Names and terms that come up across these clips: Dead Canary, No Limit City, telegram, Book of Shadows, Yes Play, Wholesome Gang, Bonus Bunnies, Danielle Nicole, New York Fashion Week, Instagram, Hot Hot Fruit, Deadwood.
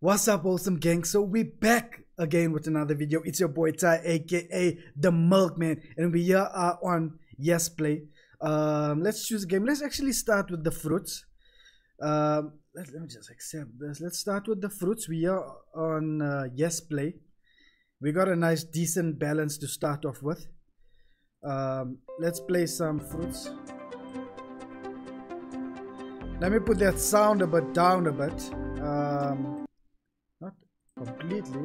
What's up, awesome gang? So we're back again with another video. It's your boy Ty, aka the Milkman, and we are on Yes Play. Let's choose a game. Let's actually start with the fruits. Let me just accept this. Let's start with the fruits. We are on Yes Play. We got a nice decent balance to start off with. Let's play some fruits. Let me put that sound a bit down a bit. Not completely.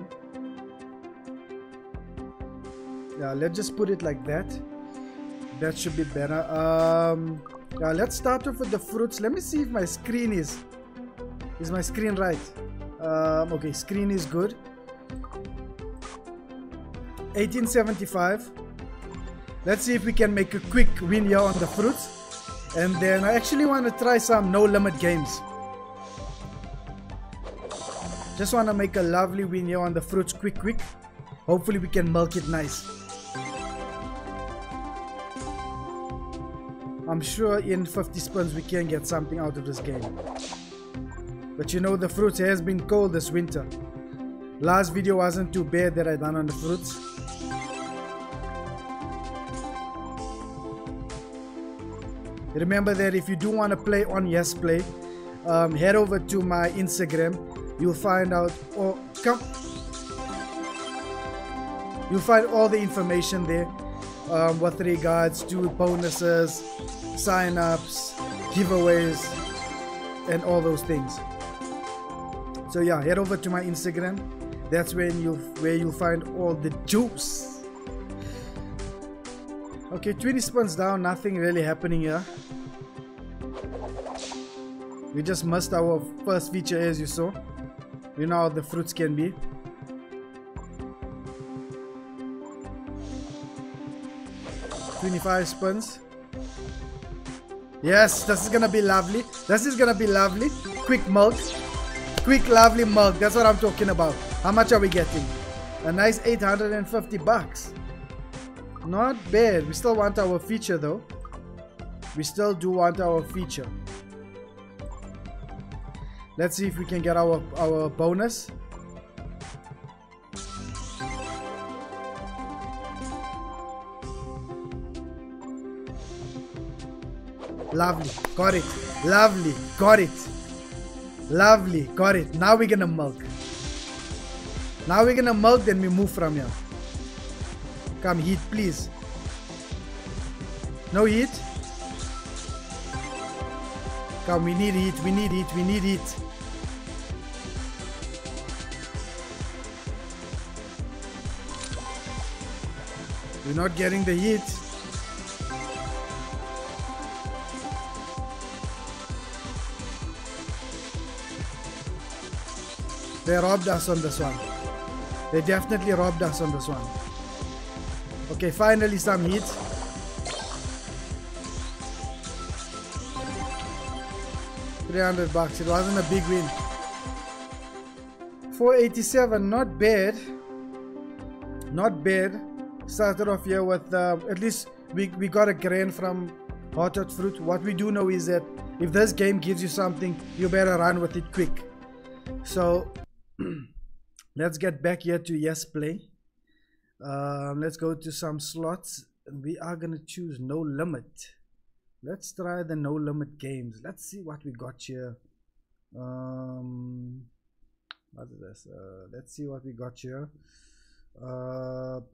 Yeah, let's just put it like that. That should be better. Yeah, let's start off with the fruits. Let me see if my screen is my screen right. Okay, screen is good. 1875. Let's see if we can make a quick win here on the fruits. And then I actually want to try some no limit games. Just want to make a lovely win here on the fruits quick. Hopefully we can milk it nice. I'm sure in 50 spins we can get something out of this game. But you know, the fruits has been cold this winter. Last video wasn't too bad that I done on the fruits. Remember that if you do want to play on Yes Play, head over to my Instagram. You'll find out, or come, you'll find all the information there with regards to bonuses, sign-ups, giveaways, and all those things. So yeah, head over to my Instagram. That's where you'll find all the juice. Okay, 20 spins down. Nothing really happening here. We just missed our first feature, as you saw. You know how the fruits can be. $25 spins. Yes, this is gonna be lovely. This is gonna be lovely. Quick milk. Quick lovely milk. That's what I'm talking about. How much are we getting? A nice $850. Not bad. We still want our feature though. We still do want our feature. Let's see if we can get our bonus. Lovely, got it. Lovely, got it. Lovely, got it. Now we're gonna milk. Now we're gonna milk, then we move from here. Come heat, please. No heat. Come, we need heat, we need heat, we need heat. We're not getting the heat. They robbed us on this one. They definitely robbed us on this one. Okay, finally some heat. $300. It wasn't a big win. 487, not bad. Not bad. Started off here with at least we got a grand from Hot Hot Fruit. What we do know is that if this game gives you something, you better run with it quick. So let's get back here to Yes Play. Let's go to some slots. We are gonna choose no limit. Let's try the no limit games. Let's see what we got here. What is this? Let's see what we got here. What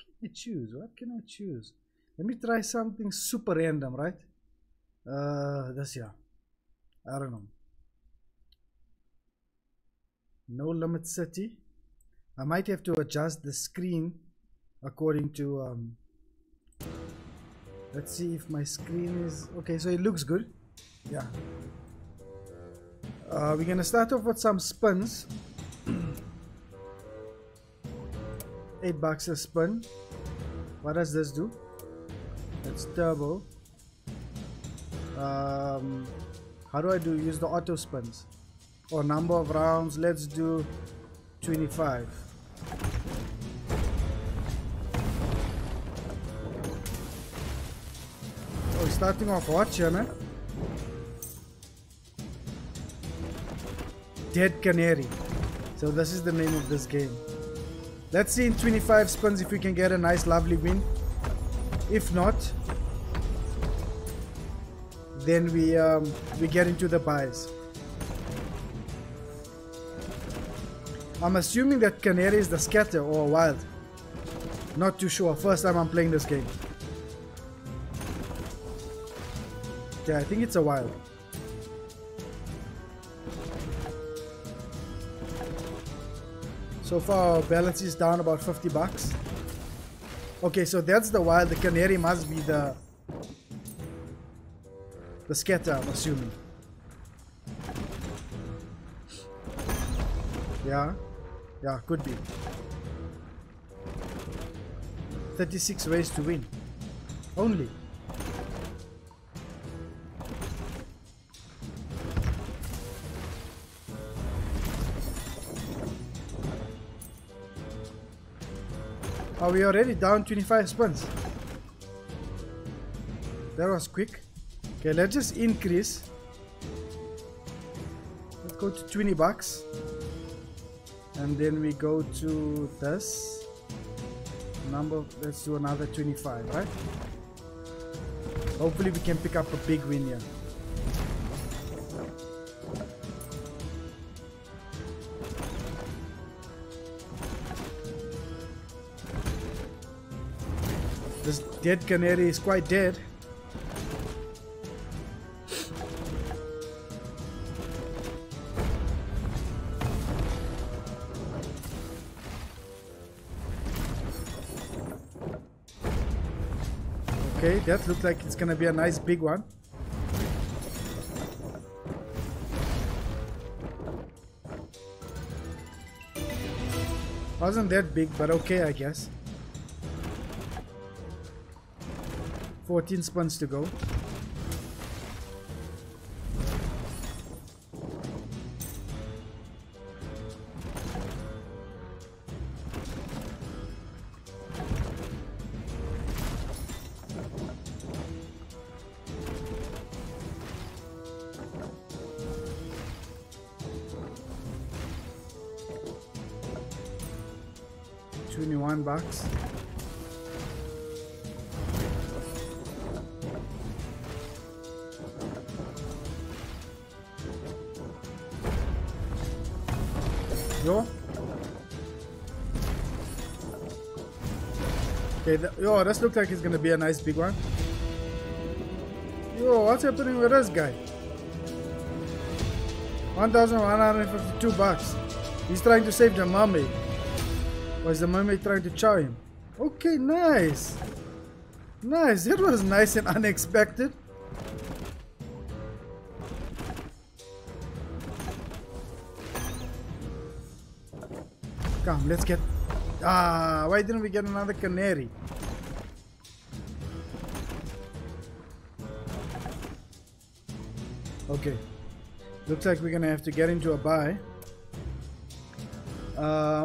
can I choose? What can I choose? Let me try something super random, right? This here. I don't know. No Limit City. I might have to adjust the screen according to let's see if my screen is okay. So it looks good. Yeah, we're gonna start off with some spins. $8 a spin. What does this do? It's turbo. How do I do use the auto spins or number of rounds? Let's do 25. Oh, starting off hot, man. Dead Canary. So this is the name of this game. Let's see in 25 spins if we can get a nice lovely win. If not, then we get into the buys. I'm assuming that Canary is the scatter or wild. Not too sure. First time I'm playing this game. Okay, I think it's a wild. So far our balance is down about 50 bucks. Okay, so that's the wild. The Canary must be the scatter, I'm assuming. Yeah, could be. 36 ways to win. Only. Are we already down 25 spins? That was quick. Okay, let's just increase. Let's go to 20 bucks. And then we go to this number. Let's do another 25, right? Hopefully we can pick up a big win here. This Dead Canary is quite dead. Okay, that looks like it's gonna be a nice big one. Wasn't that big, but okay, I guess. 14 spins to go. $21. Okay, yo, this looks like it's gonna be a nice big one. Yo, what's happening with this guy? 1,152 bucks. He's trying to save the mermaid. Or is the mermaid trying to chow him? Okay, nice. Nice, that was nice and unexpected. Come, let's get... Ah, why didn't we get another canary? Okay. Looks like we're gonna have to get into a buy.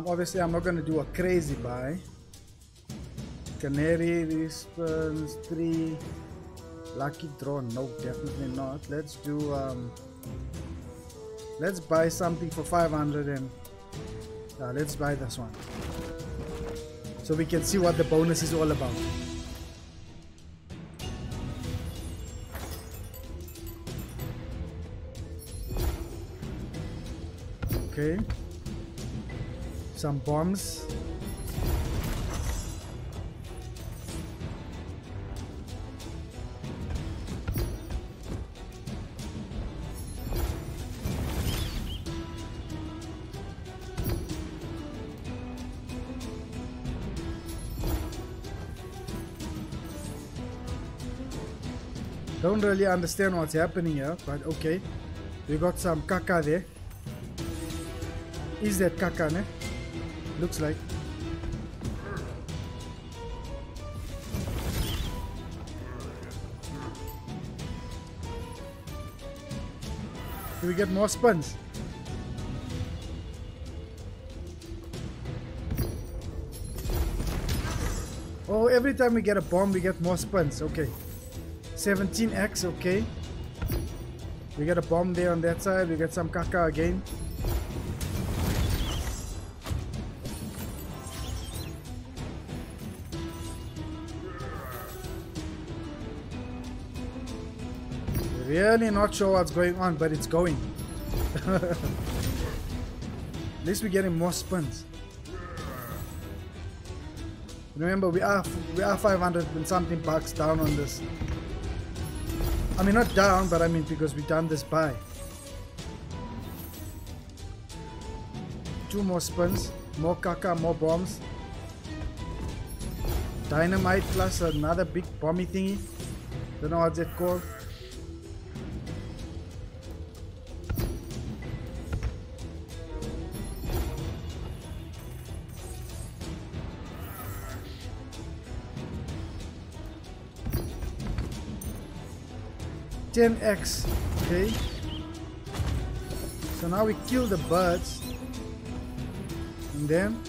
Obviously, I'm not gonna do a crazy buy. Canary, response 3. Lucky draw, no, definitely not. Let's do... let's buy something for 500 and... let's buy this one. So we can see what the bonus is all about. Okay. Some bombs. Don't really understand what's happening here, but okay. We got some caca there. Is that caca, ne? Looks like. Do we get more spins? Oh, every time we get a bomb, we get more spins. Okay. 17x, okay. We got a bomb there on that side. We got some caca again. Really not sure what's going on, but it's going. At least we're getting more spins. Remember, we are 500 and something bucks down on this. I mean, not down, but I mean because we done this buy. 2 more spins, more caca, more bombs. Dynamite plus another big bomby thingy. Don't know what's it called. $10X, okay. So now we kill the birds, and then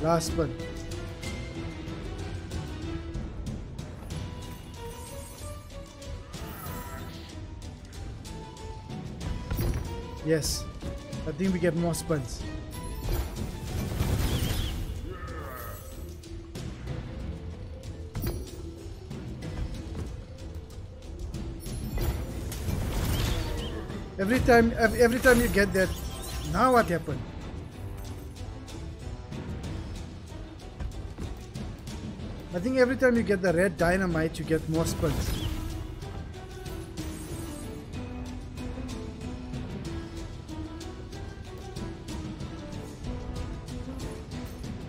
last one. Yes, I think we get more spins. Every time you get that, now what happened? I think every time you get the red dynamite, you get more spins.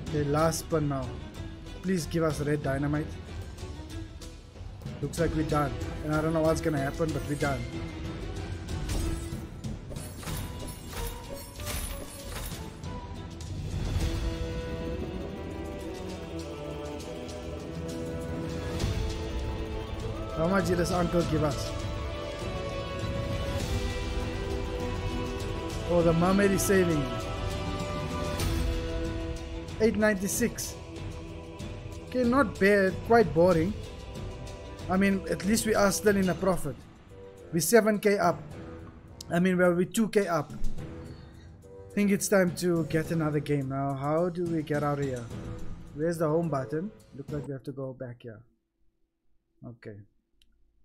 Okay, last spin now. Please give us red dynamite. Looks like we're done. And I don't know what's gonna happen, but we're done. How much did this uncle give us? Oh, the mermaid is saving. 896. Okay, not bad. Quite boring. I mean, at least we are still in a profit. We're 7K up. I mean, well, we're 2K up. I think it's time to get another game now. How do we get out of here? Where's the home button? Looks like we have to go back here. Okay.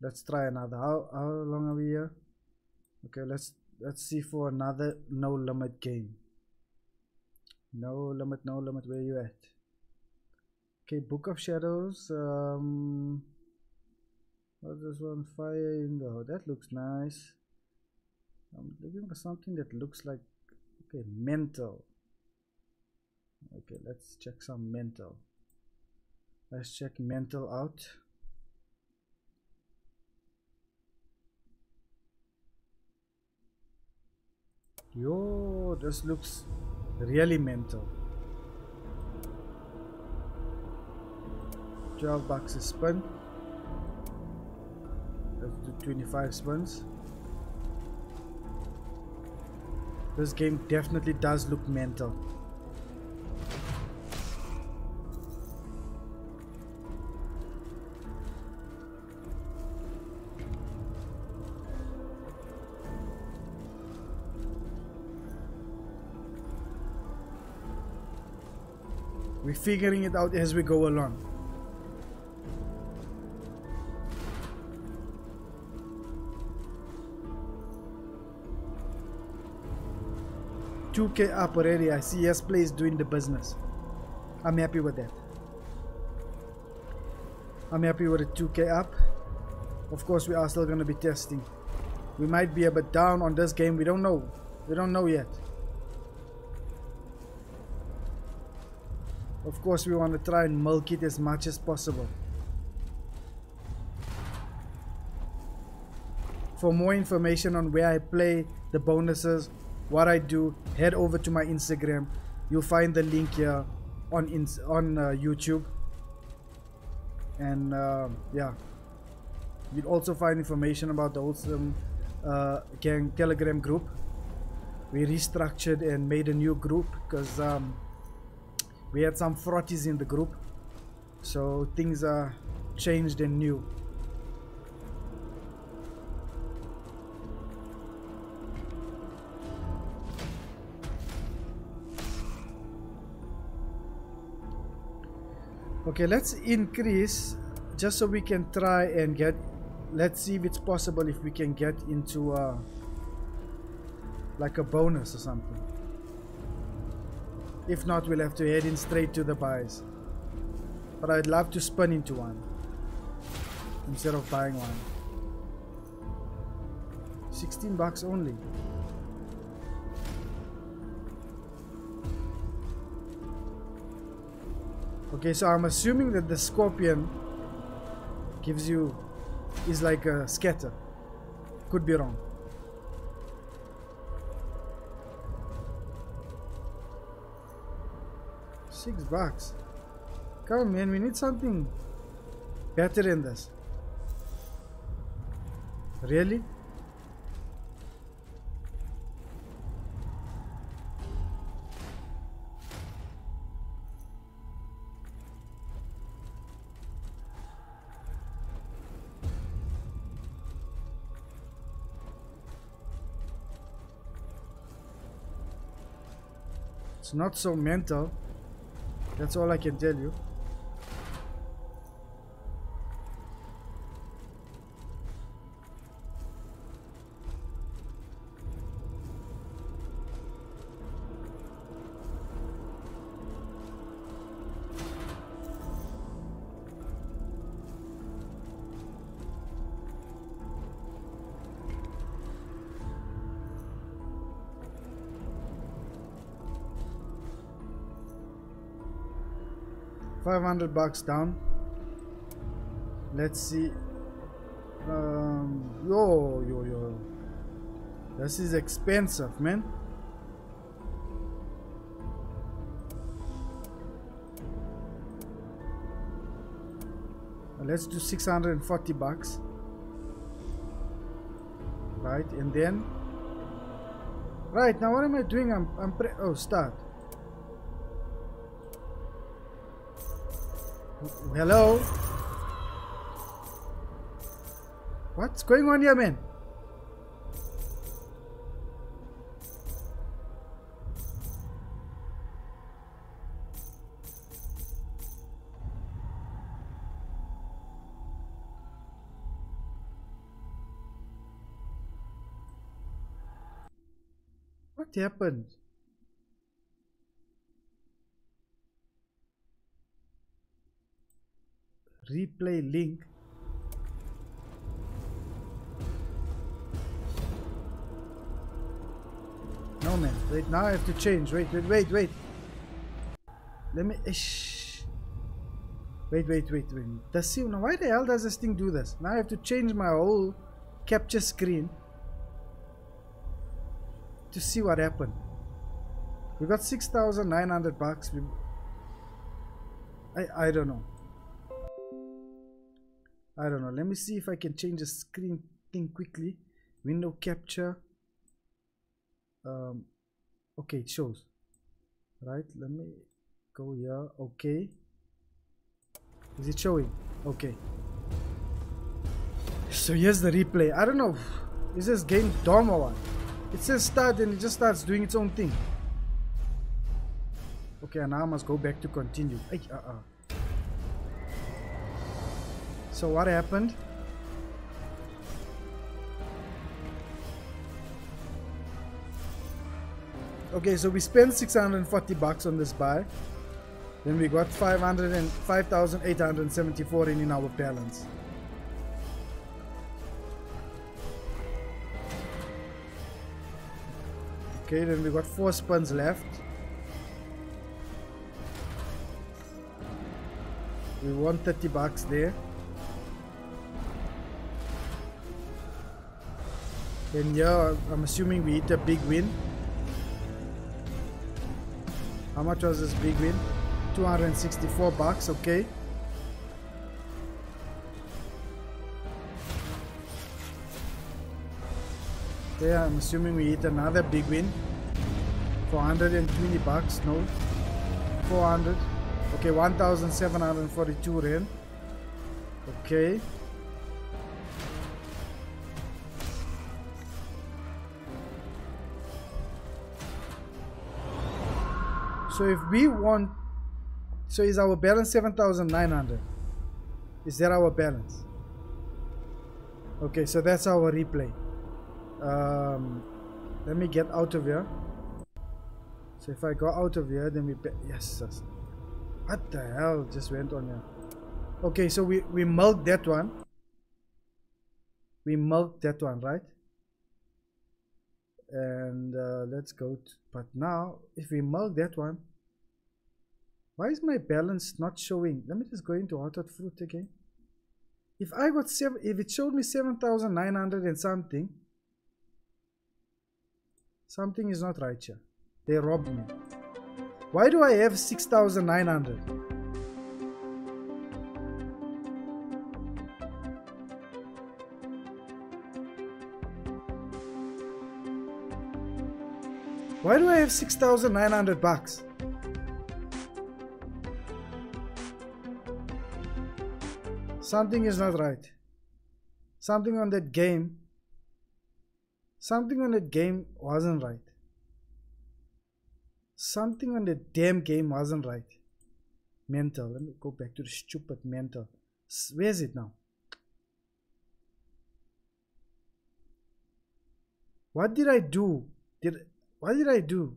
Let's try another. How long are we here? Okay, let's see for another no limit game. No limit, where you at? Okay, Book of Shadows. What's this one? Fire in the Hole. That looks nice. I'm looking for something that looks like, okay, mental. Okay, let's check some mental. Let's check mental out. Yo, this looks really mental. $12 a spin. Let's do 25 spins. This game definitely does look mental. We're figuring it out as we go along. $2K up already. I see Yes Play is doing the business. I'm happy with that. I'm happy with it. $2K up. Of course, we are still going to be testing. We might be a bit down on this game. We don't know. We don't know yet. Of course, we want to try and milk it as much as possible. For more information on where I play, the bonuses, what I do, head over to my Instagram. You'll find the link here on YouTube. And yeah, you'll also find information about the Wholesome Gang Telegram group. We restructured and made a new group because we had some frotties in the group, so things are changed and new. Okay, let's increase just so we can try and get, let's see if it's possible if we can get into like a bonus or something. If not, we'll have to head in straight to the buys. But I'd love to spin into one instead of buying one. 16 bucks only. Okay, so I'm assuming that the scorpion gives you, is like a scatter. Could be wrong. $6. Come on, man, we need something better than this. Really? It's not so mental, that's all I can tell you. $500 down. Let's see. Yo. This is expensive, man. Let's do $640. Right, and then. Right now, what am I doing? Oh, start. Hello? What's going on here, man? What happened? Replay link. No, man. Wait, now I have to change. Wait. Let me. Shh. Wait. Does he, why the hell does this thing do this? Now I have to change my whole capture screen to see what happened. We got $6,900. I don't know. I don't know. Let me see if I can change the screen thing quickly. Window capture. Okay, it shows. Right, let me go here. Okay. Is it showing? Okay. So here's the replay. I don't know. Is this game dumb or what? It says start and it just starts doing its own thing. Okay, and now I must go back to continue. So what happened? Okay, so we spent $640 on this buy. Then we got 5,874 in our balance. Okay, then we got 4 spins left. We won $30 there. And yeah, I'm assuming we hit a big win. How much was this big win? $264, okay. Okay, I'm assuming we hit another big win. $420, no. 400. Okay, 1,742 Rand. Okay. So if we want So is our balance 7,900? Is that our balance? Okay, so that's our replay. Let me get out of here. So if I go out of here, then we yes. What the hell just went on here? Okay, so we milked that one. We milked that one, right? And let's go to, but now if we milk that one, why is my balance not showing? Let me just go into Hot Hot Fruit again. If I got seven, if it showed me 7,900 and something, something is not right here. They robbed me. Why do I have 6,900? Why do I have 6,900 bucks? Something is not right. Something on that game. Something on that game wasn't right. Something on the damn game wasn't right. Mental. Let me go back to the stupid mental. Where is it now? What did I do? What did I do?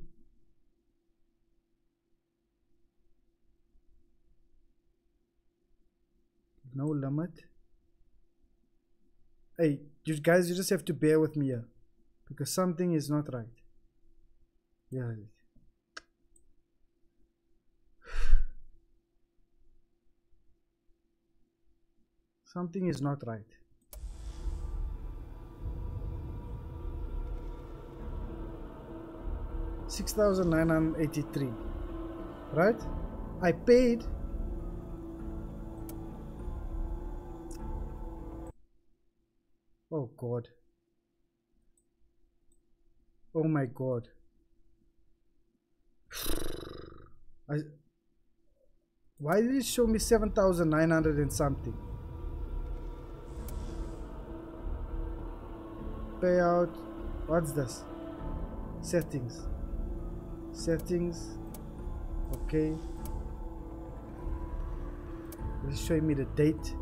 No limit. Hey, you guys, you just have to bear with me here, because something is not right. Yeah. Something is not right. $6,983, right? I paid. Oh God. Oh my God. Why did it show me 7,900 and something? Payout. What's this? Settings. Settings. Okay. It's showing me the date.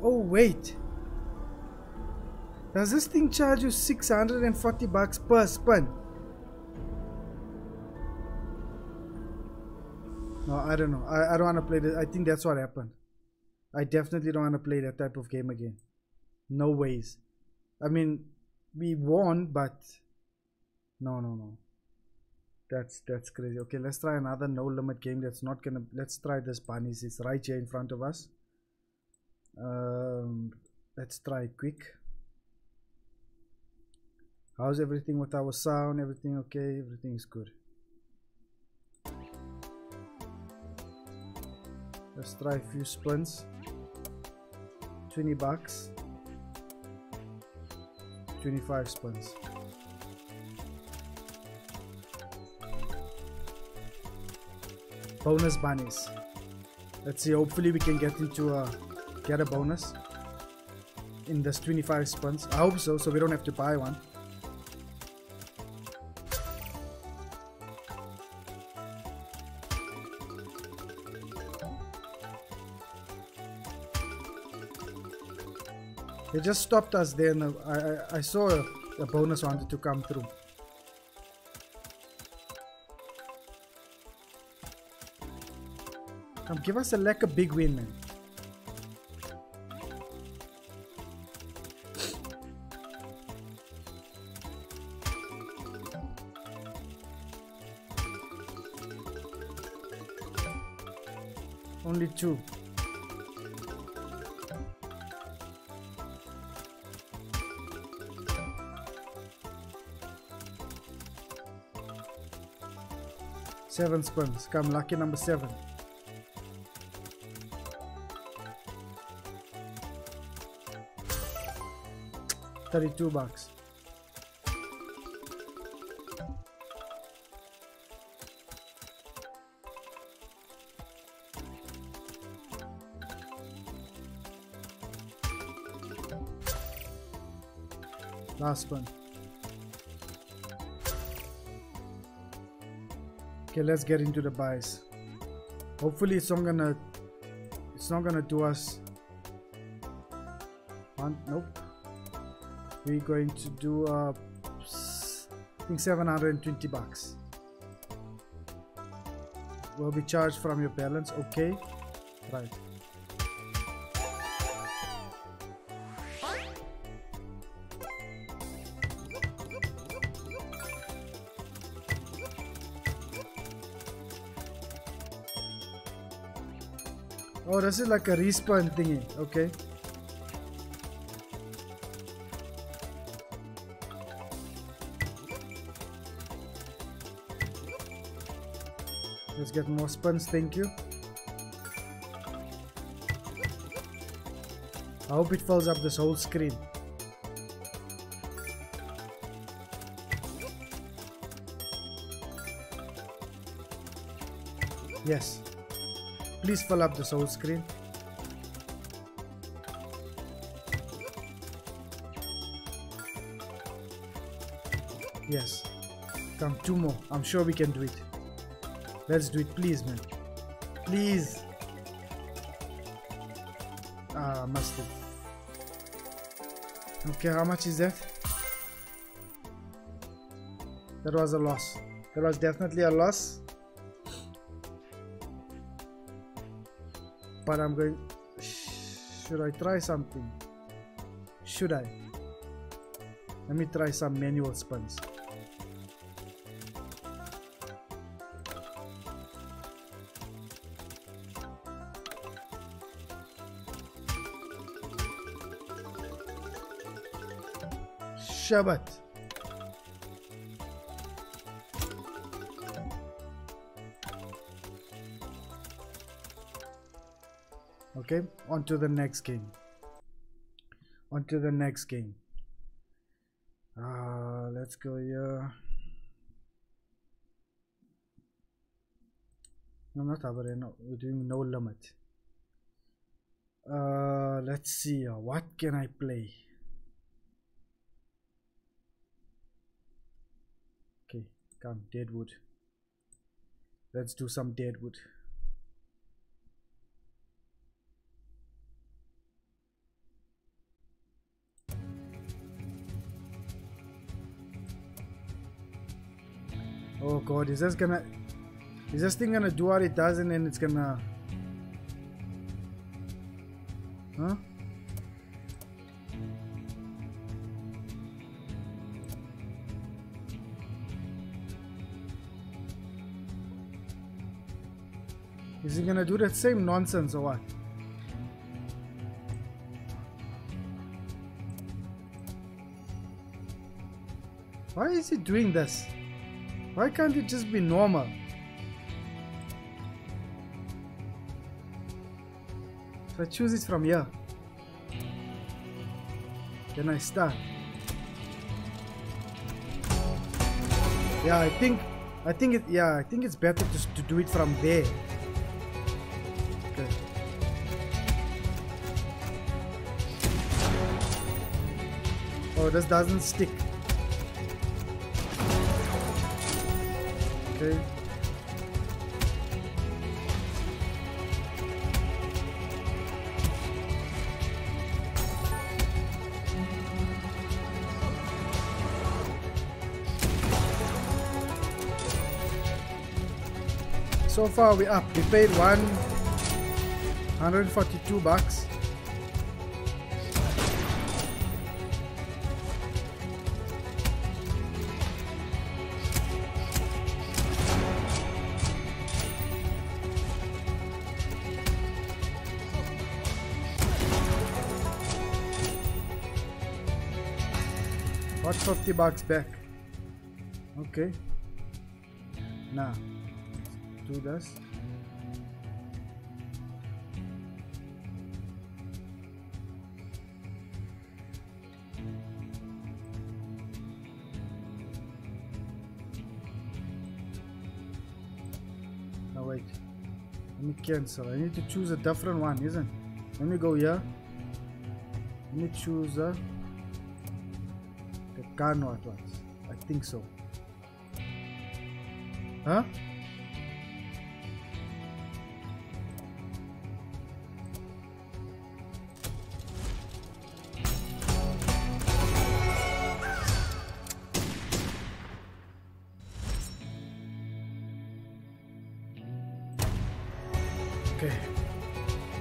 Oh wait. Does this thing charge you 640 bucks per spin? No, I don't know. I don't want to play this. I think that's what happened. I definitely don't want to play that type of game again. No ways. I mean, we won, but no. That's crazy. Okay, let's try another no limit game. That's not gonna. Let's try this bunnies. It's right here in front of us. Let's try it quick. How's everything with our sound? Everything okay? Everything is good. Let's try a few spins. 20 bucks. 25 spins. Bonus bunnies. Let's see. Hopefully we can get a bonus in this 25 spins. I hope so. So we don't have to buy one. They just stopped us there, and I saw a bonus wanted to come through. Come give us a like a big win, man. Only two. Seven spins. Come, lucky number 7. $32. Last one. Okay, let's get into the buys. Hopefully it's not gonna do us. Nope. We're going to do I think $720. Will be charged from your balance. Okay, right. Oh, this is like a respawn thingy. Okay. Let's get more spins, thank you. I hope it fills up this whole screen. Yes. Please fill up this whole screen. Yes. Come, two more. I'm sure we can do it. Let's do it, please, man. Please. Ah, must it. Okay, how much is that? That was a loss. That was definitely a loss. But I'm going... Should I try something? Should I? Let me try some manual spins. Shabbat. Okay, on to the next game. Let's go here. No, not Habare, no, we're doing No Limit. Let's see, what can I play? Come, Deadwood. Let's do some Deadwood. Oh god, is this thing gonna do what it does and then it's gonna... Huh? Is he gonna do that same nonsense or what? Why is he doing this? Why can't it just be normal? If I choose it from here, can I start? Yeah, I think it's better just to do it from there. Oh, this doesn't stick. Okay. So far we're up. We paid $142. Got $50 back. Okay. Now, do this. Now wait. Let me cancel. I need to choose a different one, isn't it? Let me go here. Let me choose a... Car no Atlas. I think so. Huh? Okay.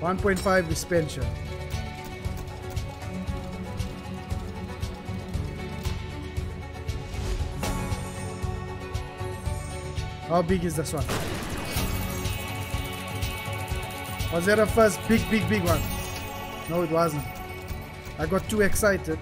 1.5 dispenser. How big is this one? Was there a first big one? No, it wasn't. I got too excited.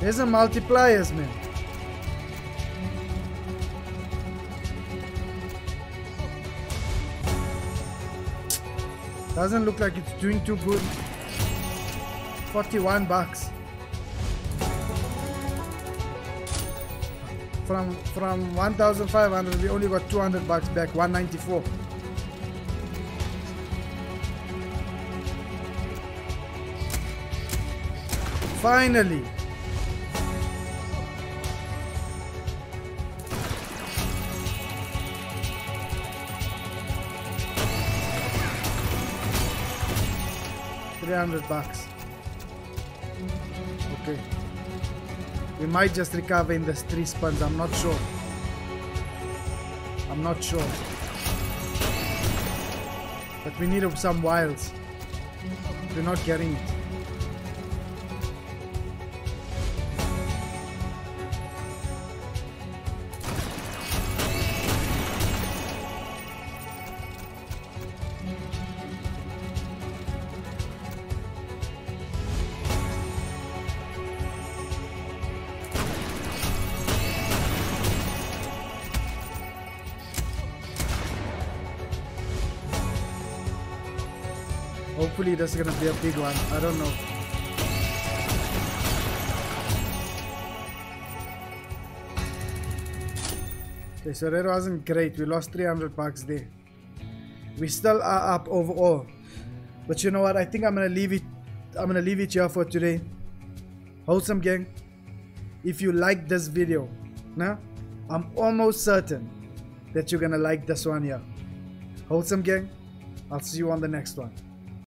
There's a multipliers, man. Doesn't look like it's doing too good. 41 bucks. From 1,500 we only got 200 bucks back, 194. Finally. $300 bucks. Okay, we might just recover in the 3 spins. I'm not sure, but we need some wilds. We're not getting it. Hopefully this is gonna be a big one. I don't know. Okay, so that wasn't great. We lost 300 bucks there. We still are up overall, but you know what? I think I'm gonna leave it here for today. Wholesome gang, if you like this video, nah, I'm almost certain that you're gonna like this one here. Wholesome gang, I'll see you on the next one.